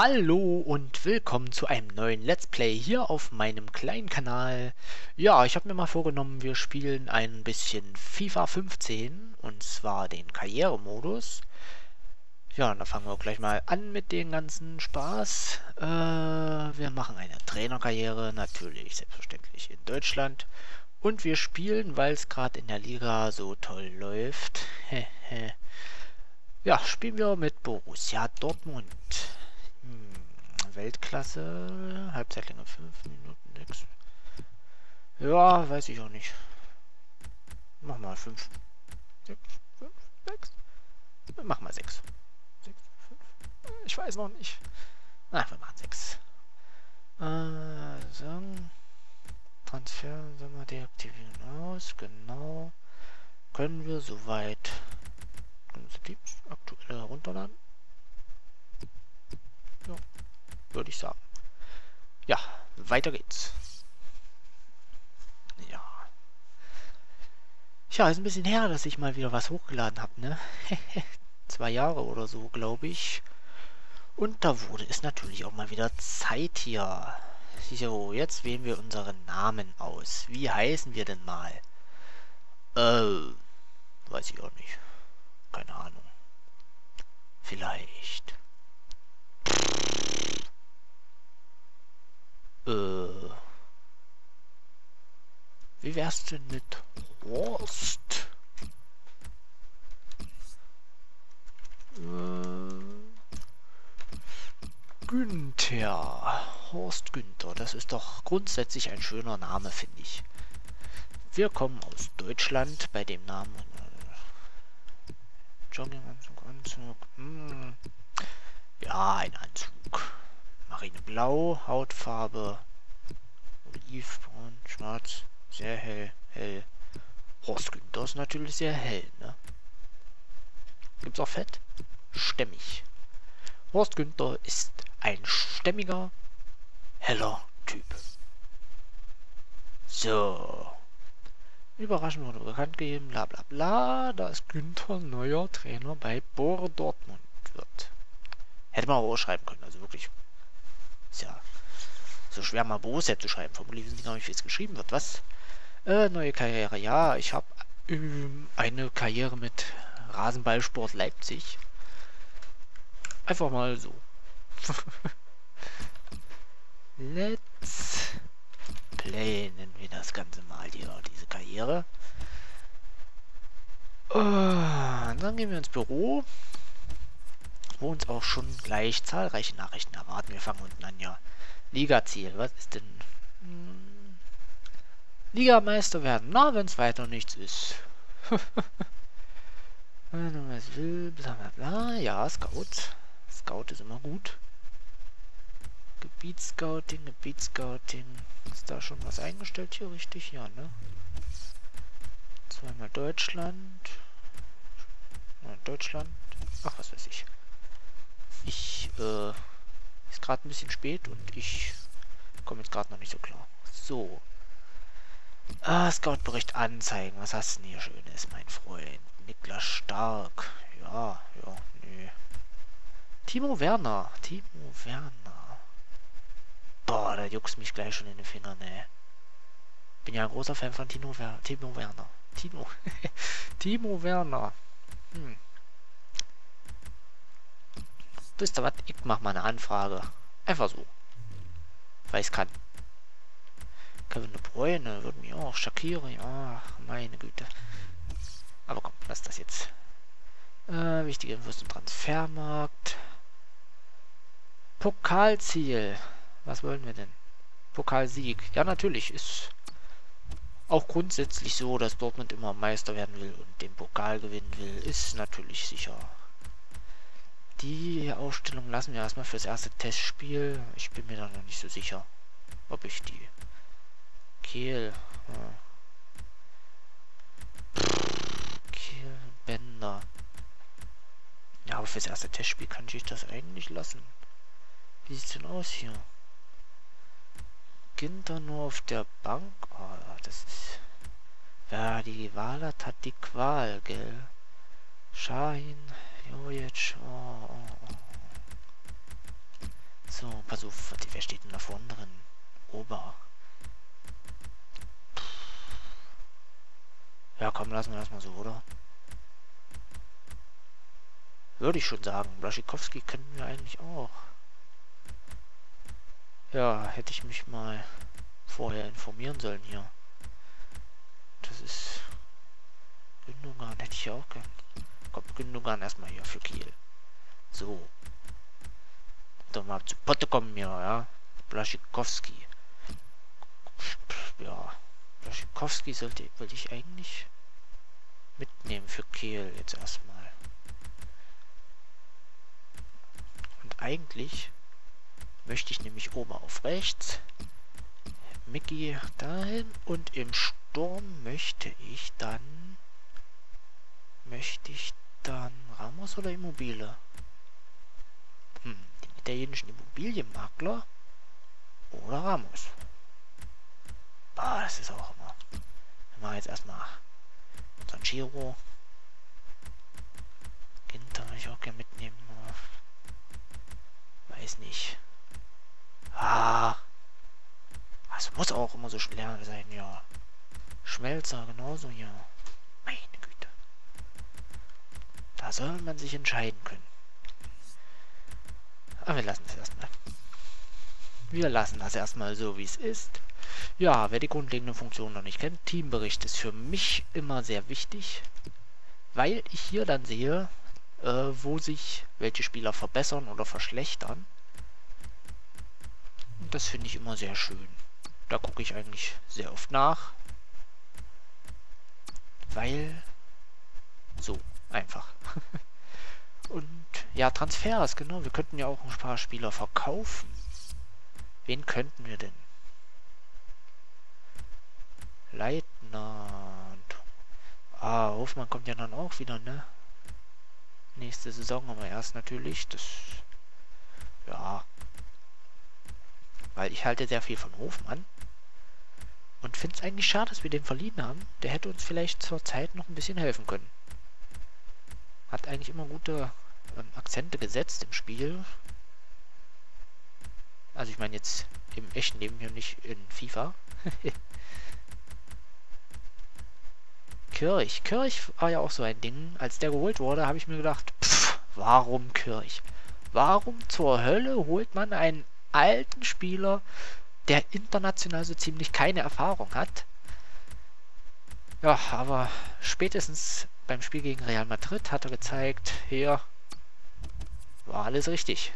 Hallo und willkommen zu einem neuen Let's Play hier auf meinem kleinen Kanal. Ja, ich habe mir mal vorgenommen, wir spielen ein bisschen FIFA 15 und zwar den Karrieremodus. Ja, und da fangen wir auch gleich mal an mit dem ganzen Spaß. Wir machen eine Trainerkarriere, natürlich, selbstverständlich in Deutschland. Und wir spielen, weil es gerade in der Liga so toll läuft. Ja, spielen wir mit Borussia Dortmund. Weltklasse, Halbzeitlänge 5 Minuten 6. Ja, weiß ich auch nicht. Mach mal 5. 6, 5, 6. Mach mal 6. 6, 5. Ich weiß noch nicht. Ach, wir machen 6. So. Transfer, sollen wir deaktivieren aus. Genau. Können wir soweit unsere Tipps aktuell herunterladen? Ja. Würde ich sagen. Ja, weiter geht's. Ja. Tja, ist ein bisschen her, dass ich mal wieder was hochgeladen habe, ne? 2 Jahre oder so, glaube ich. Und da wurde es natürlich auch mal wieder Zeit hier. So, jetzt wählen wir unseren Namen aus. Wie heißen wir denn mal? Weiß ich auch nicht. Keine Ahnung. Vielleicht. Wie wär's denn mit Horst? Günther. Horst Günther. Das ist doch grundsätzlich ein schöner Name, finde ich. Wir kommen aus Deutschland bei dem Namen. Jogginganzug, Anzug. Ja, ein Anzug. Marineblau, Hautfarbe, olivbraun, schwarz, sehr hell, hell. Horst Günther ist natürlich sehr hell, ne? Gibt's auch Fett? Stämmig. Horst Günther ist ein stämmiger, heller Typ. So. Überraschend wurde bekannt gegeben, bla bla bla, da ist Günther neuer Trainer bei Borussia Dortmund wird. Hätte man auch schreiben können, also wirklich. Ist ja so schwer, mal Borussia zu schreiben. Vermutlich wissen Sie noch nicht, wie es geschrieben wird. Was? Neue Karriere. Ja, ich habe eine Karriere mit Rasenballsport Leipzig. Einfach mal so. Let's Play nennen wir das Ganze mal hier, diese Karriere. Dann gehen wir ins Büro, wo uns auch schon gleich zahlreiche Nachrichten erwarten. Wir fangen unten an, ja. Liga-Ziel, was ist denn? Ligameister werden, na, wenn es weiter nichts ist. Wenn du was will, bla bla bla. Ja, Scout. Scout ist immer gut. Gebietsscouting, Gebietsscouting. Ist da schon was eingestellt hier, richtig? Ja, ne? 2-mal Deutschland. Ja, Deutschland. Ach, was weiß ich. Ist gerade ein bisschen spät und ich komme jetzt gerade noch nicht so klar. So. Scout-Bericht anzeigen. Was hast du denn hier Schönes, mein Freund? Niklas Stark. Ja, ja, nö. Timo Werner. Timo Werner. Boah, da juckt mich gleich schon in den Finger, ne? Bin ja ein großer Fan von Timo Werner. Timo Werner. Wisst ihr was? Ich mach mal eine Anfrage. Einfach so. Weil ich kann. Kevin De Bruyne würde mich auch. Shakira, ja, meine Güte. Aber komm, lass das jetzt. Wichtige Infos zum Transfermarkt. Pokalziel. Was wollen wir denn? Pokalsieg. Ja, natürlich. Ist auch grundsätzlich so, dass Dortmund immer Meister werden will und den Pokal gewinnen will. Ist natürlich sicher. Die Aufstellung lassen wir erstmal fürs erste Testspiel. Ich bin mir da noch nicht so sicher, ob ich die Kehl. Kehlbänder. Ja, aber fürs erste Testspiel kann ich das eigentlich lassen. Wie sieht's denn aus hier? Günther nur auf der Bank? Oh, das ist. Ja, die Wahl hat die Qual, gell? Schein. Jo, jetzt. Also, wer steht denn da vorne drin? Ober. Ja, komm, lassen wir das mal so, oder? Würde ich schon sagen. Błaszczykowski könnten wir eigentlich auch. Ja, hätte ich mich mal vorher informieren sollen hier. Das ist... Gündogan hätte ich ja auch gern. Komm, Gündogan erstmal hier für Kiel. So. Doch mal zu Potte kommen hier, ja. Błaszczykowski. Ja. Błaszczykowski wollte ich eigentlich mitnehmen für Kiel jetzt erstmal. Und eigentlich möchte ich nämlich Ober auf rechts, Mickey dahin und im Sturm möchte ich dann Ramos oder Immobile? Den italienischen Immobilienmakler oder Ramos? Ah, das ist auch immer. Wir machen jetzt erstmal unseren Giro. Ginter würde ich auch gerne mitnehmen. Weiß nicht. Ah. Das muss auch immer so schwer sein, ja. Schmelzer, genauso, ja. Meine Güte. Da soll man sich entscheiden können. Aber wir lassen es erstmal. Wir lassen das erstmal so, wie es ist. Ja, wer die grundlegenden Funktionen noch nicht kennt, Teambericht ist für mich immer sehr wichtig, weil ich hier dann sehe, wo sich welche Spieler verbessern oder verschlechtern. Und das finde ich immer sehr schön. Da gucke ich eigentlich sehr oft nach, weil so einfach. Und ja, Transfers, genau. Wir könnten ja auch ein paar Spieler verkaufen. Wen könnten wir denn? Leitner. Ah, Hofmann kommt ja dann auch wieder, ne? Nächste Saison aber erst natürlich. Das. Ja. Weil ich halte sehr viel von Hofmann. Und finde es eigentlich schade, dass wir den verliehen haben. Der hätte uns vielleicht zur Zeit noch ein bisschen helfen können. Hat eigentlich immer gute Akzente gesetzt im Spiel. Also ich meine jetzt im echten Leben hier, nicht in FIFA. Kirch. Kirch war ja auch so ein Ding. Als der geholt wurde, habe ich mir gedacht, pff, warum Kirch? Warum zur Hölle holt man einen alten Spieler, der international so ziemlich keine Erfahrung hat? Ja, aber spätestens beim Spiel gegen Real Madrid hat er gezeigt, hier war alles richtig.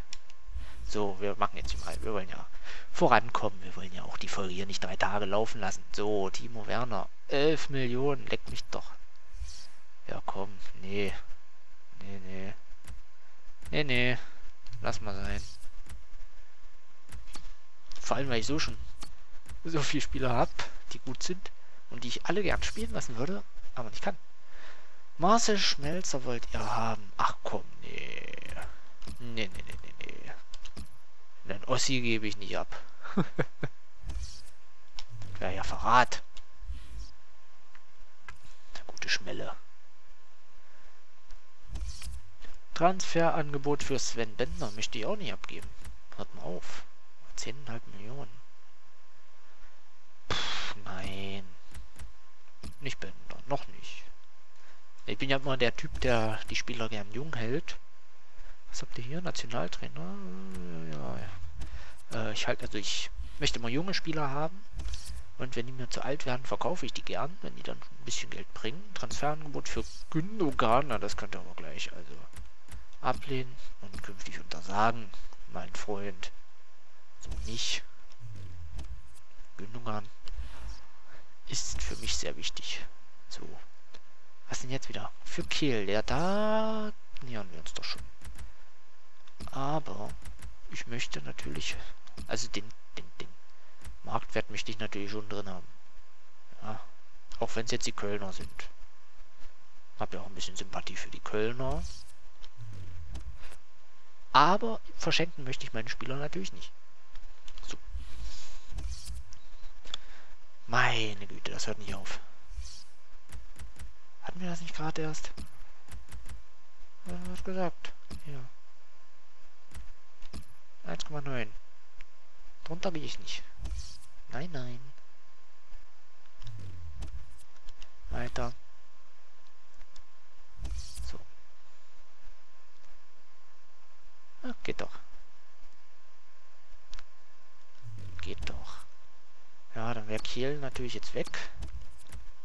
So, wir machen jetzt mal, wir wollen ja vorankommen, wir wollen ja auch die Folge hier nicht 3 Tage laufen lassen. So, Timo Werner, 11 Millionen, leck mich doch. Ja, komm, nee. Nee, lass mal sein. Vor allem, weil ich so schon so viele Spieler habe, die gut sind und die ich alle gern spielen lassen würde, aber nicht kann. Marcel Schmelzer wollt ihr haben. Ach komm, nee. Nee. Denn Ossi gebe ich nicht ab. Wäre ja Verrat. Gute Schmelle. Transferangebot für Sven Bender möchte ich auch nicht abgeben. Hört mal auf. 10,5 Millionen. Pff, nein. Nicht Bender. Noch nicht. Ich bin ja immer der Typ, der die Spieler gern jung hält. Was habt ihr hier? Nationaltrainer? Ja. Ich möchte immer junge Spieler haben. Und wenn die mir zu alt werden, verkaufe ich die gern. Wenn die dann ein bisschen Geld bringen. Transferangebot für Gündogan. Na, das könnt ihr aber gleich. Also ablehnen und künftig untersagen. Mein Freund. So nicht. Gündogan ist für mich sehr wichtig. So. Was denn jetzt wieder? Für Kiel. Ja, da nähern wir uns doch schon. Aber ich möchte natürlich... Also den Marktwert möchte ich natürlich schon drin haben. Ja. Auch wenn es jetzt die Kölner sind. Hab ja auch ein bisschen Sympathie für die Kölner. Aber verschenken möchte ich meinen Spieler natürlich nicht. So. Meine Güte, das hört nicht auf. Hatten wir das nicht gerade erst? Was gesagt? Ja. 1,9. Drunter bin ich nicht. Nein, nein. Weiter. So. Ach, geht doch. Geht doch. Ja, dann wäre Kiel natürlich jetzt weg.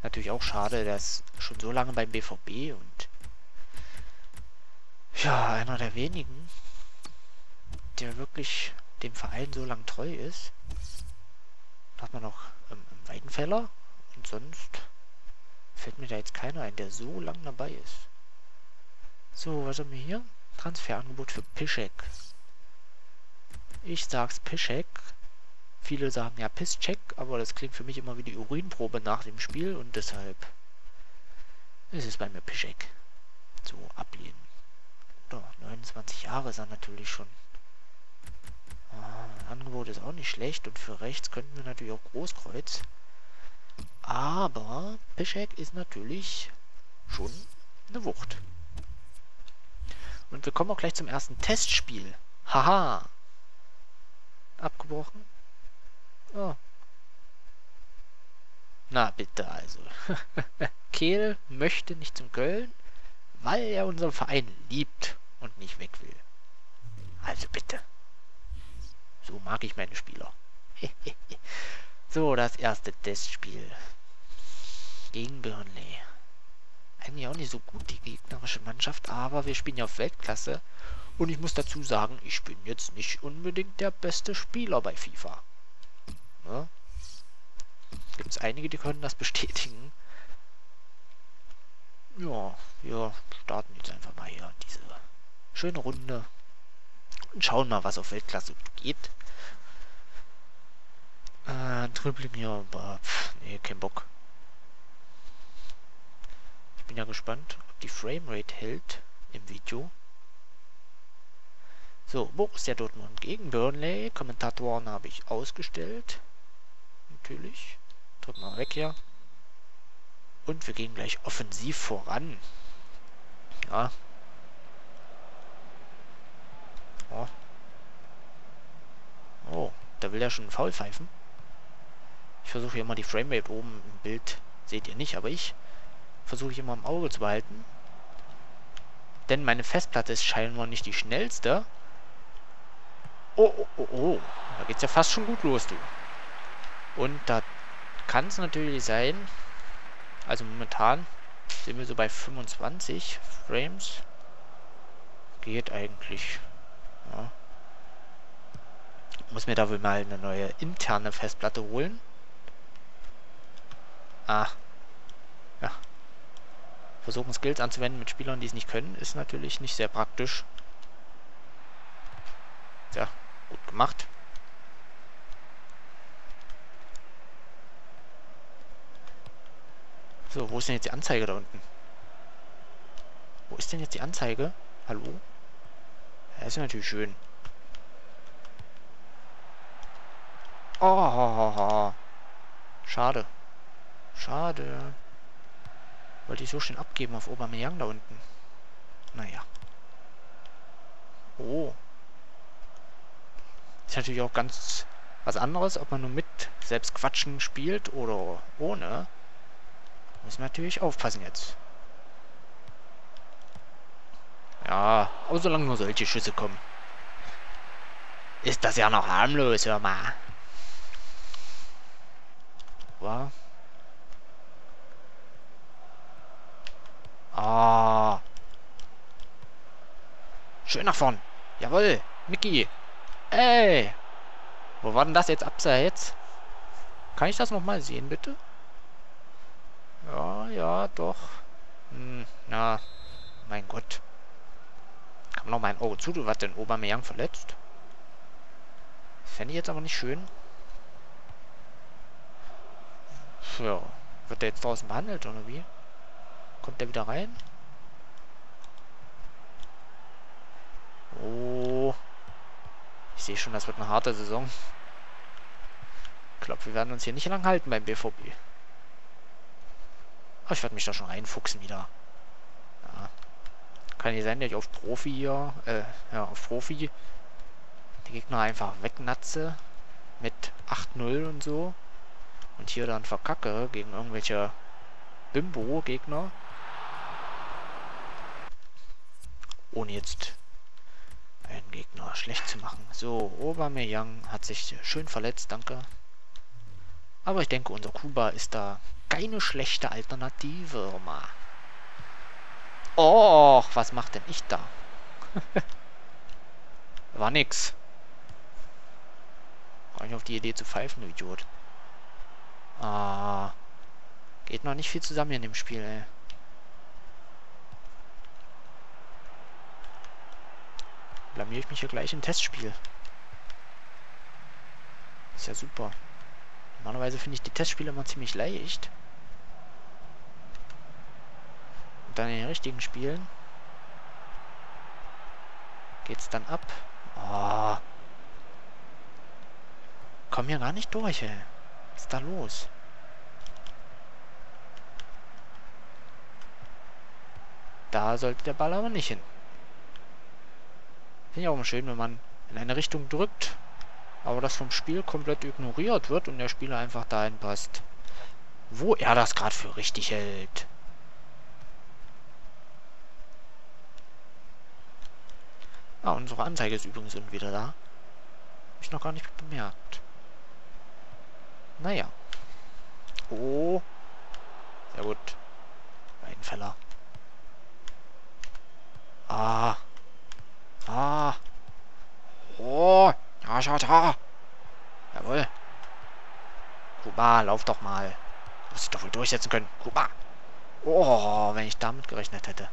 Natürlich auch schade, dass schon so lange beim BVB und ja, einer der wenigen, der wirklich dem Verein so lang treu ist. Da hat man noch Weidenfeller und sonst fällt mir da jetzt keiner ein, der so lang dabei ist. So, was haben wir hier? Transferangebot für Piszczek. Ich sag's Piszczek. Viele sagen ja Piszczek, aber das klingt für mich immer wie die Urinprobe nach dem Spiel und deshalb ist es bei mir Piszczek. So, ablehnen. Oder 29 Jahre ist er natürlich schon. Angebot ist auch nicht schlecht und für rechts könnten wir natürlich auch Großkreuz. Aber Piszczek ist natürlich schon eine Wucht. Und wir kommen auch gleich zum ersten Testspiel. Haha! Abgebrochen. Oh. Na bitte also. Kehl möchte nicht zum Köln, weil er unseren Verein liebt und nicht weg will. Also bitte. So mag ich meine Spieler. So, das erste Testspiel. Gegen Burnley. Eigentlich auch nicht so gut, die gegnerische Mannschaft, aber wir spielen ja auf Weltklasse. Und ich muss dazu sagen, ich bin jetzt nicht unbedingt der beste Spieler bei FIFA. Ne? Gibt es einige, die können das bestätigen. Ja, wir starten jetzt einfach mal hier diese schöne Runde. Und schauen mal, was auf Weltklasse geht. Dribbling hier, aber nee, kein Bock. Ich bin ja gespannt, ob die Framerate hält im Video. So, Borussia Dortmund gegen Burnley. Kommentatoren habe ich ausgestellt. Natürlich. Drücken wir mal weg hier. Und wir gehen gleich offensiv voran. Ja. Oh. Oh, da will er schon einen Foul pfeifen. Ich versuche hier mal die Framerate oben im Bild. Seht ihr nicht, aber ich versuche hier mal im Auge zu behalten. Denn meine Festplatte ist scheinbar nicht die schnellste. Oh, oh, oh, oh. Da geht's ja fast schon gut los, du. Und da kann es natürlich sein. Also momentan sind wir so bei 25 Frames. Geht eigentlich. Ja. Ich muss mir da wohl mal eine neue interne Festplatte holen. Ah. Ja. Versuchen Skills anzuwenden mit Spielern, die es nicht können, ist natürlich nicht sehr praktisch. Ja, gut gemacht. So, wo ist denn jetzt die Anzeige da unten? Wo ist denn jetzt die Anzeige? Hallo? Das ist natürlich schön. Oh, schade. Schade. Wollte ich so schön abgeben auf Aubameyang da unten. Naja. Oh. Ist natürlich auch ganz was anderes, ob man nur mit selbst Quatschen spielt oder ohne. Muss man natürlich aufpassen jetzt. Ja, aber solange nur solche Schüsse kommen, ist das ja noch harmlos, hör mal. War. Ah. Schön nach vorn. Jawohl, Mickey. Ey. Wo war denn das jetzt abseits? Kann ich das nochmal sehen, bitte? Ja, ja, doch. Hm, na, mein Gott. Kann noch mein Auge zu, du warst denn Aubameyang verletzt? Fände ich jetzt aber nicht schön. Ja, wird der jetzt draußen behandelt, oder wie? Kommt der wieder rein? Oh. Ich sehe schon, das wird eine harte Saison. Ich glaube, wir werden uns hier nicht lang halten beim BVB. Aber ich werde mich da schon reinfuchsen wieder. Ja. Kann nicht sein, dass ich auf Profi hier, ja, auf Profi die Gegner einfach wegnatze. mit 8-0 und so. Und hier dann verkacke gegen irgendwelche Bimbo-Gegner. Ohne jetzt einen Gegner schlecht zu machen. So, Aubameyang hat sich schön verletzt, danke. Aber ich denke, unser Kuba ist da keine schlechte Alternative, Oma. Och, was macht denn ich da? War nix. Komm ich auf die Idee zu pfeifen, du Idiot. Ah. Geht noch nicht viel zusammen in dem Spiel, ey. Blamier ich mich hier gleich im Testspiel. Ist ja super. Normalerweise finde ich die Testspiele immer ziemlich leicht. Und dann in den richtigen Spielen geht's dann ab. Oh. Komm hier gar nicht durch, ey. Was ist da los? Da sollte der Ball aber nicht hin. Finde ich auch immer schön, wenn man in eine Richtung drückt, aber das vom Spiel komplett ignoriert wird und der Spieler einfach dahin passt, wo er das gerade für richtig hält. Ah, unsere Anzeige ist übrigens irgendwie wieder da. Hab ich noch gar nicht bemerkt. Naja. Oh. Sehr gut. Weidenfeller. Ah. Ah. Oh. Ja, schaut, ha. Jawohl. Kuba, lauf doch mal. Du musst dich doch wohl durchsetzen können. Kuba. Oh, wenn ich damit gerechnet hätte.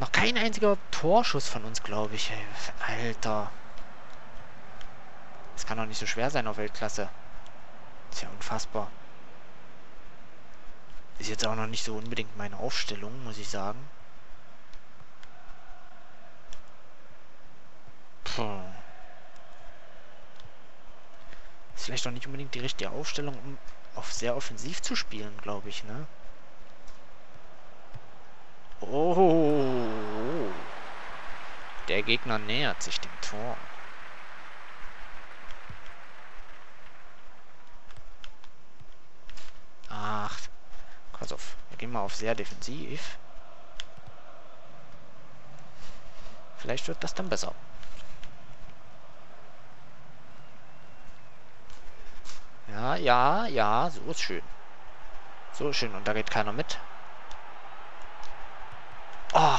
Noch kein einziger Torschuss von uns, glaube ich. Ey, Alter. Das kann doch nicht so schwer sein auf Weltklasse. Ist ja unfassbar. Ist jetzt auch noch nicht so unbedingt meine Aufstellung, muss ich sagen. Puh. Ist vielleicht auch nicht unbedingt die richtige Aufstellung, um auf sehr offensiv zu spielen, glaube ich, ne? Oh. Der Gegner nähert sich dem Tor. Ach, pass auf. Wir gehen mal auf sehr defensiv. Vielleicht wird das dann besser. Ja, ja, ja, so ist schön. So schön. Und da geht keiner mit. Oh,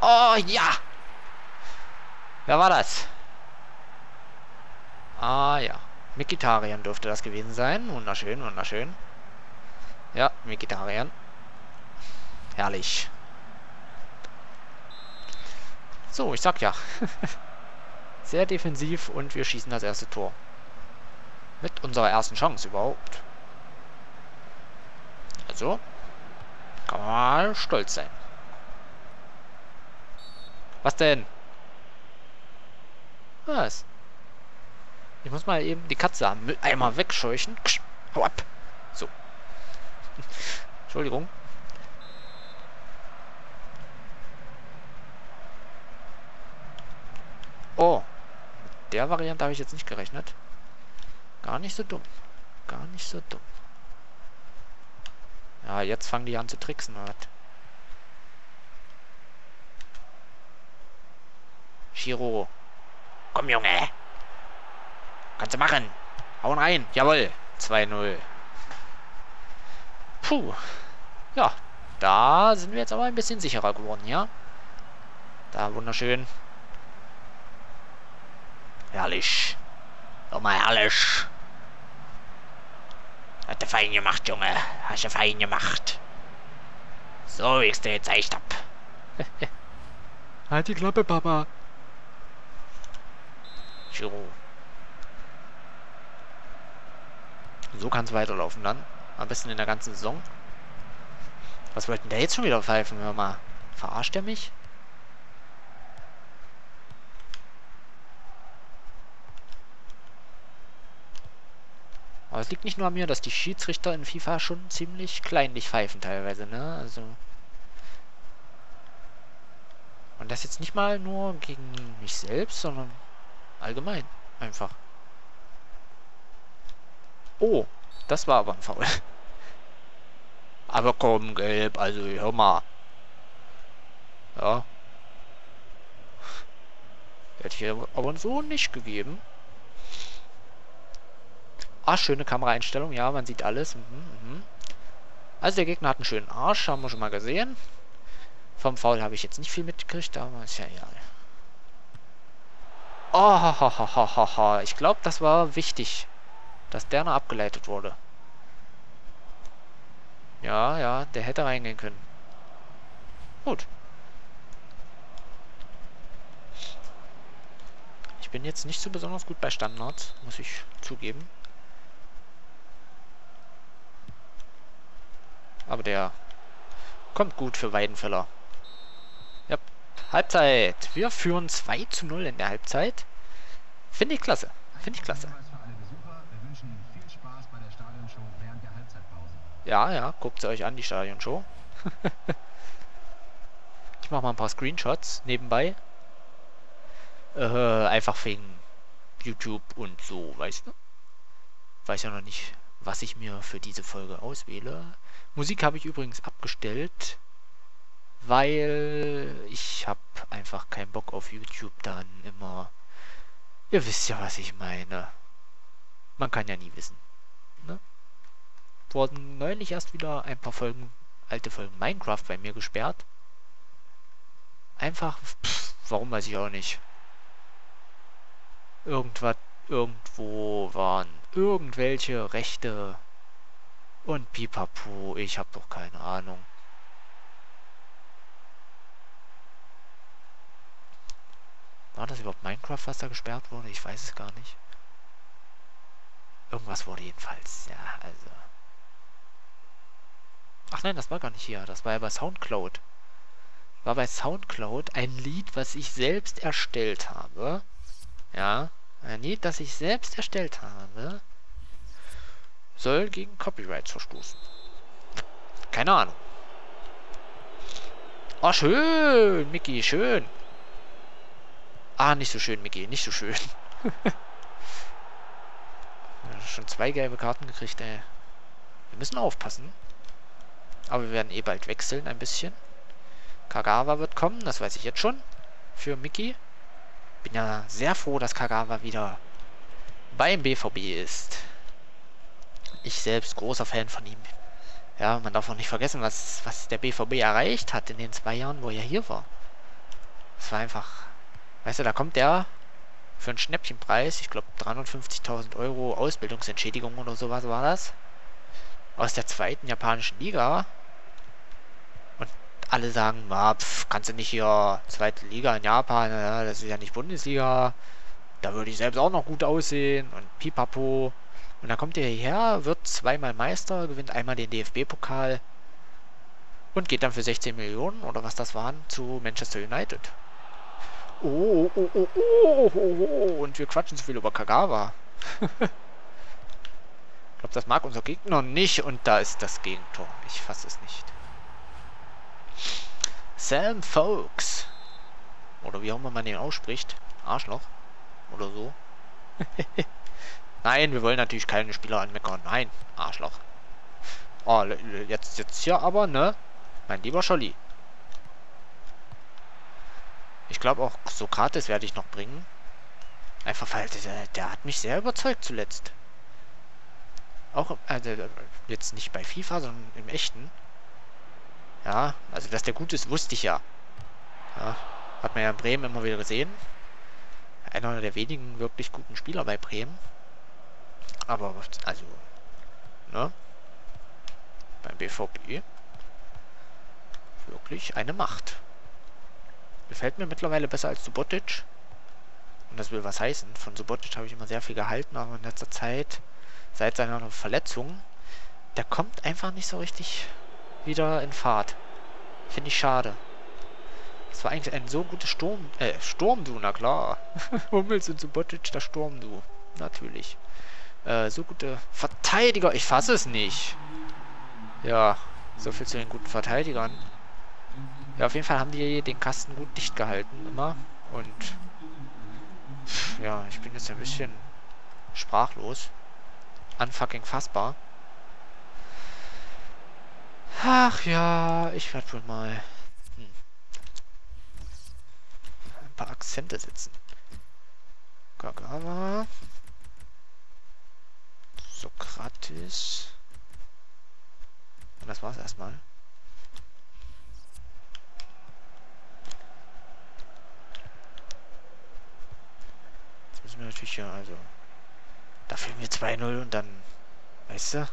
oh, ja! Wer war das? Ah, ja. Mkhitaryan dürfte das gewesen sein. Wunderschön, wunderschön. Ja, Mkhitaryan. Herrlich. So, ich sag ja. Sehr defensiv und wir schießen das erste Tor. Mit unserer ersten Chance überhaupt. Also, kann man mal stolz sein. Was denn? Was? Ich muss mal eben die Katze am Mülleimer wegscheuchen. Ksch, hau ab. So. Entschuldigung. Oh. Mit der Variante habe ich jetzt nicht gerechnet. Gar nicht so dumm. Gar nicht so dumm. Ja, jetzt fangen die an zu tricksen, oder was? Giro. Komm, Junge. Kannst du machen. Hauen rein. Jawohl. 2-0. Puh. Ja. Da sind wir jetzt aber ein bisschen sicherer geworden, ja? Da, wunderschön. Herrlich. Nochmal herrlich. Hat der fein gemacht, Junge. Hast du fein gemacht. So, wie ich es dir gezeigt hab. Halt die Klappe, Papa. So kann es weiterlaufen dann. Am besten in der ganzen Saison. Was wollten der jetzt schon wieder pfeifen? Hör mal. Verarscht er mich? Aber es liegt nicht nur an mir, dass die Schiedsrichter in FIFA schon ziemlich kleinlich pfeifen teilweise, ne? Also. Und das jetzt nicht mal nur gegen mich selbst, sondern allgemein. Einfach. Oh, das war aber ein Foul. Aber komm, gelb, also hör mal. Ja. Hätte ich aber so nicht gegeben. Ah, schöne Kameraeinstellung. Ja, man sieht alles. Also der Gegner hat einen schönen Arsch, haben wir schon mal gesehen. Vom Foul habe ich jetzt nicht viel mitgekriegt, aber ist ja egal. Oh, ich glaube, das war wichtig, dass der noch abgeleitet wurde. Ja, ja, der hätte reingehen können. Gut. Ich bin jetzt nicht so besonders gut bei Standards, muss ich zugeben. Aber der kommt gut für Weidenfeller. Ja, Halbzeit. Wir führen 2:0 in der Halbzeit. Finde ich klasse. Finde ich klasse. Ja, ja, guckt sie euch an, die Stadionshow. Ich mache mal ein paar Screenshots nebenbei. Einfach wegen YouTube und so, weißt du? Weiß ja noch nicht, was ich mir für diese Folge auswähle. Musik habe ich übrigens abgestellt, weil ich habe einfach keinen Bock auf YouTube dann immer. Ihr wisst ja, was ich meine. Man kann ja nie wissen. Ne? Wurden neulich erst wieder ein paar Folgen, alte Folgen Minecraft bei mir gesperrt. Einfach, warum weiß ich auch nicht. Irgendwas, irgendwo waren irgendwelche Rechte und pipapo, ich hab doch keine Ahnung. War das überhaupt Minecraft, was da gesperrt wurde? Ich weiß es gar nicht. Irgendwas wurde jedenfalls, ja, also. Ach nein, das war gar nicht hier, das war ja bei Soundcloud. War bei Soundcloud ein Lied, was ich selbst erstellt habe. Ja, ein Lied, das ich selbst erstellt habe, soll gegen Copyright verstoßen. Keine Ahnung. Oh, schön, Mickey, schön. Ah, nicht so schön, Mickey, nicht so schön. Schon 2 gelbe Karten gekriegt, ey. Wir müssen aufpassen. Aber wir werden eh bald wechseln, ein bisschen. Kagawa wird kommen, das weiß ich jetzt schon. Für Mickey. Bin ja sehr froh, dass Kagawa wieder beim BVB ist. Ich selbst großer Fan von ihm. Ja, man darf auch nicht vergessen, was der BVB erreicht hat in den 2 Jahren, wo er hier war. Es war einfach... Weißt du, da kommt der für einen Schnäppchenpreis, ich glaube 350.000 € Ausbildungsentschädigung oder sowas war das, aus der 2. japanischen Liga. Und alle sagen, na, kannst du nicht hier 2. Liga in Japan, na, das ist ja nicht Bundesliga, da würde ich selbst auch noch gut aussehen und pipapo. Und dann kommt er hierher, wird 2-mal Meister, gewinnt einmal den DFB-Pokal und geht dann für 16 Millionen, oder was das waren, zu Manchester United. Oh, und wir quatschen so viel über Kagawa. Ich glaube, das mag unser Gegner nicht und da ist das Gegentor. Ich fasse es nicht. Sam Fox. Oder wie auch immer man den ausspricht. Arschloch. Oder so. Nein, wir wollen natürlich keine Spieler anmeckern. Nein, Arschloch. Oh, jetzt hier aber, ne? Mein lieber Scholli. Ich glaube auch Sokrates werde ich noch bringen. Einfach weil der hat mich sehr überzeugt zuletzt. Auch, also jetzt nicht bei FIFA, sondern im Echten. Ja, also dass der gut ist, wusste ich ja. Ja, hat man ja in Bremen immer wieder gesehen. Einer der wenigen wirklich guten Spieler bei Bremen. Aber, also, ne? Beim BVB. Wirklich eine Macht. Gefällt mir mittlerweile besser als Subotic. Und das will was heißen. Von Subotic habe ich immer sehr viel gehalten, aber in letzter Zeit, seit seiner Verletzung, der kommt einfach nicht so richtig wieder in Fahrt. Finde ich schade. Das war eigentlich ein so gutes Sturmdu, na klar. Hummels und Subotic, das Sturmdu. Natürlich. So gute Verteidiger. Ich fasse es nicht. Ja, so viel zu den guten Verteidigern. Ja, auf jeden Fall haben die den Kasten gut dicht gehalten, immer. Und ja, ich bin jetzt ein bisschen sprachlos. Unfucking fassbar. Ach ja, ich werde wohl mal ein paar Akzente setzen. Kagawa. Sokrates. Und das war's erstmal. Jetzt müssen wir natürlich ja, also. Da fehlen wir 2-0 und dann. Weißt du?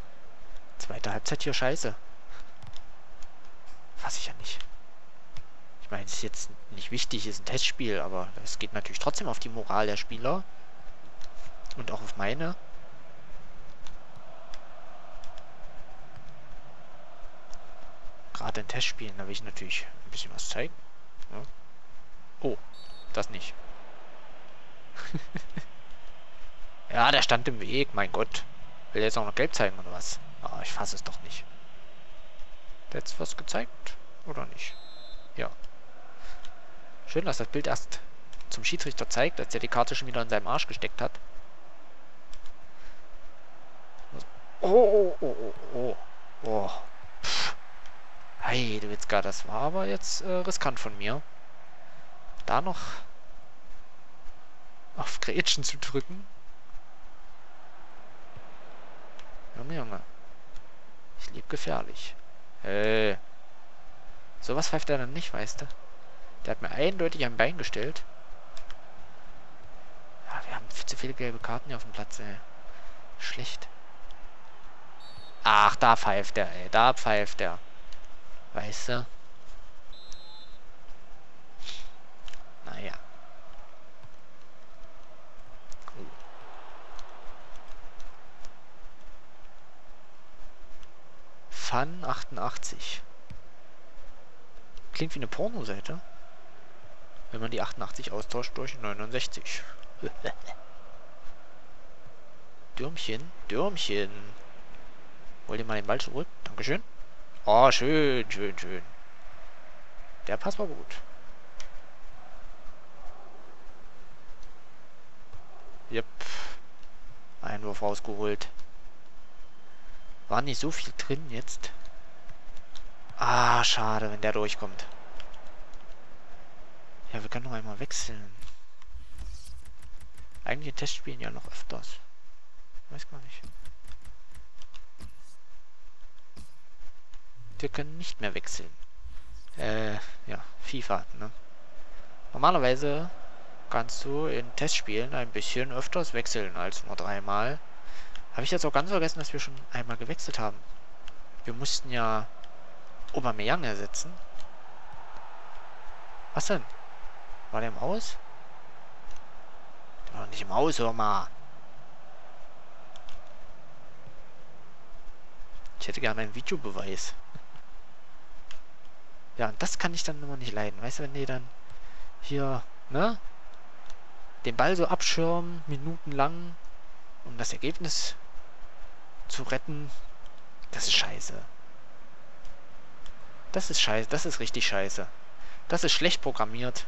Zweite Halbzeit hier scheiße. Fass ich ja nicht. Ich meine, es ist jetzt nicht wichtig, es ist ein Testspiel, aber es geht natürlich trotzdem auf die Moral der Spieler. Und auch auf meine. Gerade in Testspielen, da will ich natürlich ein bisschen was zeigen. Ja. Oh, das nicht. Ja, der stand im Weg, mein Gott. Will er jetzt auch noch gelb zeigen oder was? Ah, ich fasse es doch nicht. Hat jetzt was gezeigt oder nicht? Ja. Schön, dass das Bild erst zum Schiedsrichter zeigt, als der die Karte schon wieder in seinem Arsch gesteckt hat. Oh, oh, oh, oh, oh. Oh. Hey, du Witzka, das war aber jetzt riskant von mir. Da noch auf Grätschen zu drücken. Junge, Junge. Ich lebe gefährlich. Hey. Sowas pfeift er dann nicht, weißt du? Der hat mir eindeutig am Bein gestellt. Ja, wir haben zu viele gelbe Karten hier auf dem Platz, ey. Schlecht. Ach, da pfeift er, ey. Da pfeift er. Weißt du? Naja. Cool. Fun 88. Klingt wie eine Pornoseite. Wenn man die 88 austauscht durch 69. Dürmchen, Dürmchen. Wollt ihr mal den Ball zurück? Dankeschön. Oh, schön, schön, schön. Der Pass war gut. Jep. Einwurf rausgeholt. War nicht so viel drin jetzt. Ah, schade, wenn der durchkommt. Ja, wir können noch einmal wechseln. Eigentlich in Testspielen ja noch öfters. Weiß gar nicht. Wir können nicht mehr wechseln. Ja, FIFA, ne? Normalerweise kannst du in Testspielen ein bisschen öfters wechseln als nur 3-mal. Habe ich jetzt auch ganz vergessen, dass wir schon einmal gewechselt haben. Wir mussten ja Aubameyang ersetzen. Was denn? War der im Haus? Der war doch nicht im Haus, hör mal. Ich hätte gerne einen Videobeweis. Ja, und das kann ich dann immer nicht leiden. Weißt du, wenn die dann hier, ne? Den Ball so abschirmen, minutenlang, um das Ergebnis zu retten. Das ist scheiße. Das ist scheiße. Das ist richtig scheiße. Das ist schlecht programmiert.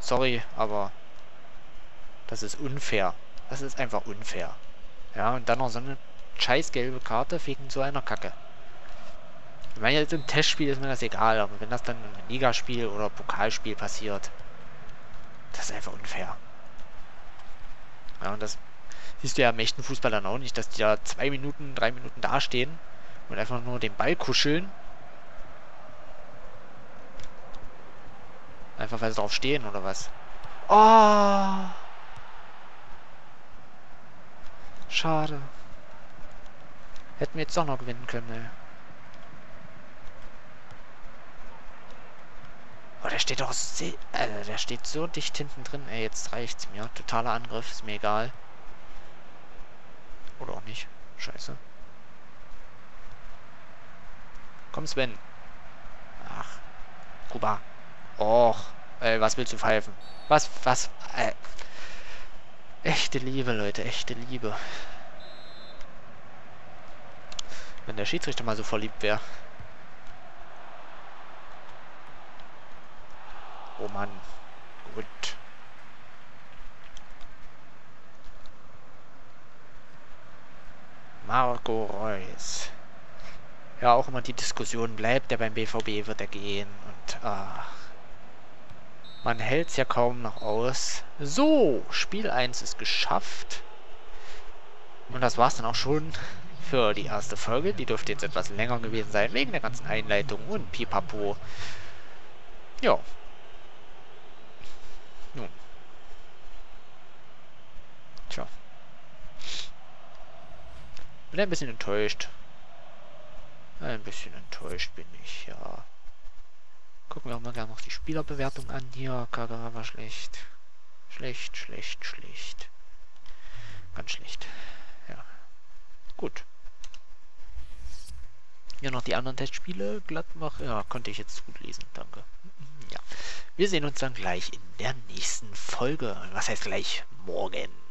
Sorry, aber das ist unfair. Das ist einfach unfair. Ja, und dann noch so eine scheiß gelbe Karte wegen so einer Kacke. Ich meine, jetzt im Testspiel ist mir das egal, aber wenn das dann im Ligaspiel oder Pokalspiel passiert, das ist einfach unfair. Ja, und das siehst du ja im echten Fußball dann auch nicht, dass die da 2 Minuten, 3 Minuten dastehen und einfach nur den Ball kuscheln. Einfach weil sie drauf stehen oder was. Oh! Schade. Hätten wir jetzt doch noch gewinnen können, ey. Oh, der steht doch sehr, der steht so dicht hinten drin. Ey, jetzt reicht's mir. Totaler Angriff, ist mir egal. Oder auch nicht. Scheiße. Komm, Sven. Ach. Kuba. Och. Ey, was willst du pfeifen? Was? Echte Liebe, Leute. Echte Liebe. Wenn der Schiedsrichter mal so verliebt wäre. Oh Mann. Gut. Marco Reus. Ja, auch immer die Diskussion, bleibt er beim BVB, wird er gehen. Und man hält es ja kaum noch aus. So, Spiel 1 ist geschafft. Und das war's dann auch schon für die erste Folge. Die dürfte jetzt etwas länger gewesen sein, wegen der ganzen Einleitung und Pipapo. Ja. Nun. Tja. Bin ein bisschen enttäuscht. Ein bisschen enttäuscht bin ich, ja. Gucken wir auch mal gerne noch die Spielerbewertung an. Hier, Kagawa war schlecht. Schlecht, schlecht, schlecht. Ganz schlecht. Ja. Gut. Hier noch die anderen Testspiele. Gladbach. Ja, konnte ich jetzt gut lesen. Danke. Ja. Wir sehen uns dann gleich in der nächsten Folge. Was heißt gleich? Morgen.